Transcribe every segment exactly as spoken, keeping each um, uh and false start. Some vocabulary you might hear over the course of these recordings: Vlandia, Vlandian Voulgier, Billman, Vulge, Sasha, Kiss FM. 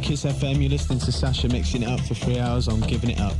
to Kiss F M. You're listening to Sasha mixing it up for three hours on Giving It Up.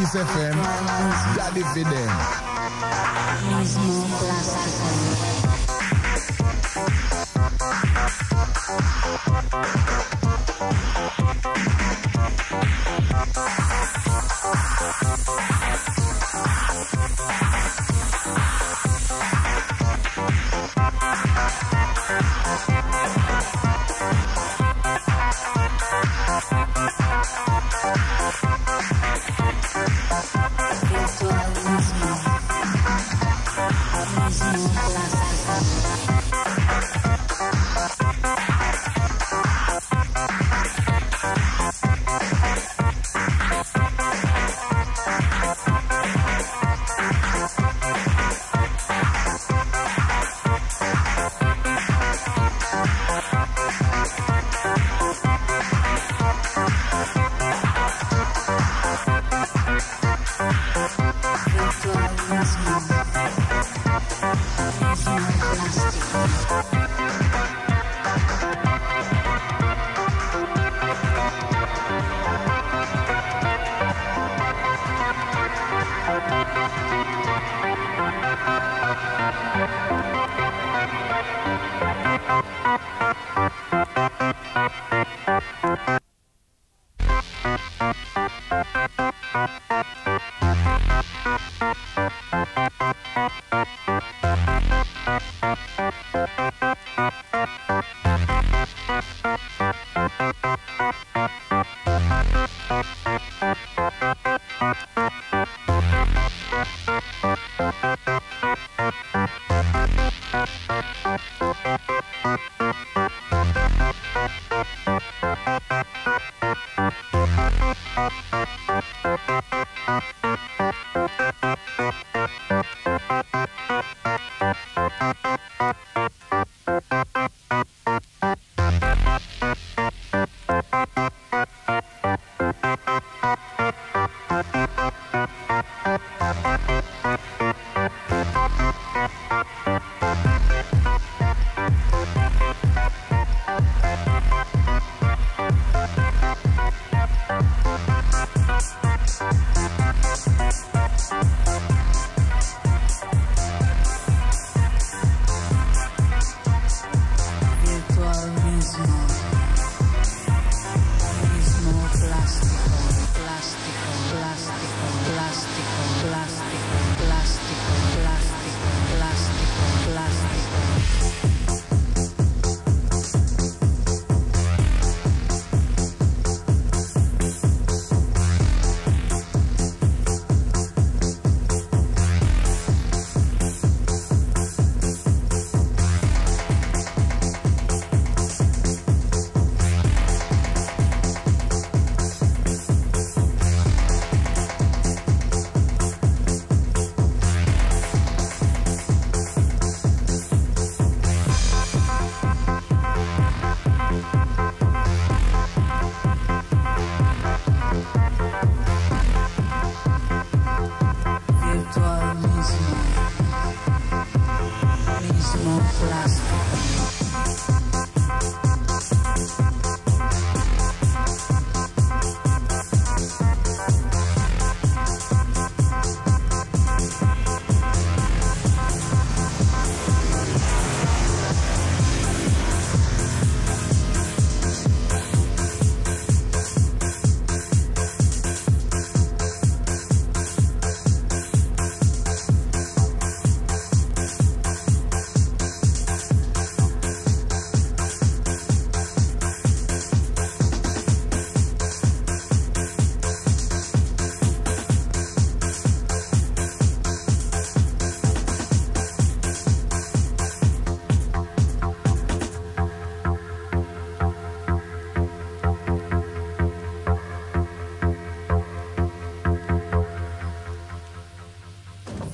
Kiss F M, Daddy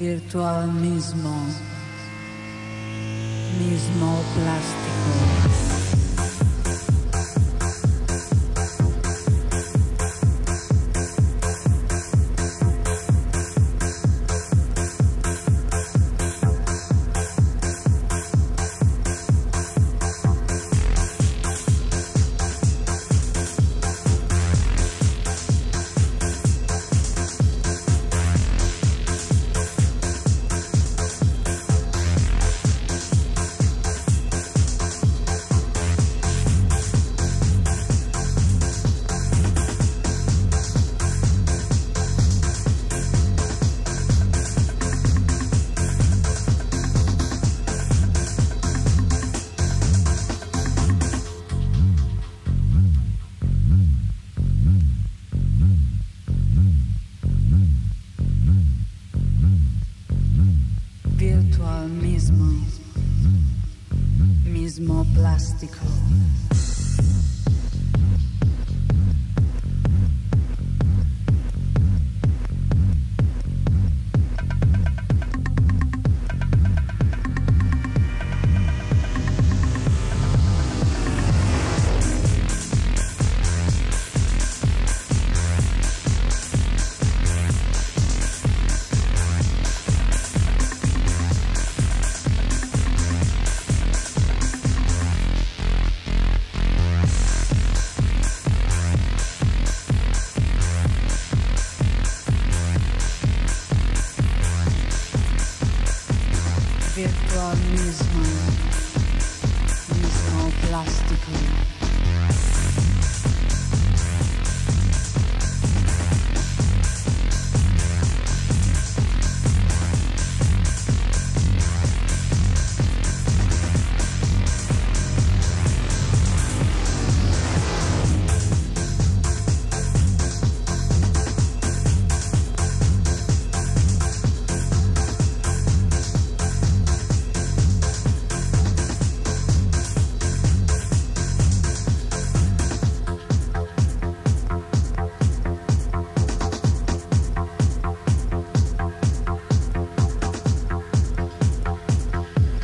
Virtual mismo, mismo plástico. is more plastical.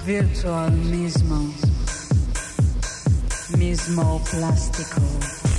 Virtual mismo, mismo plástico.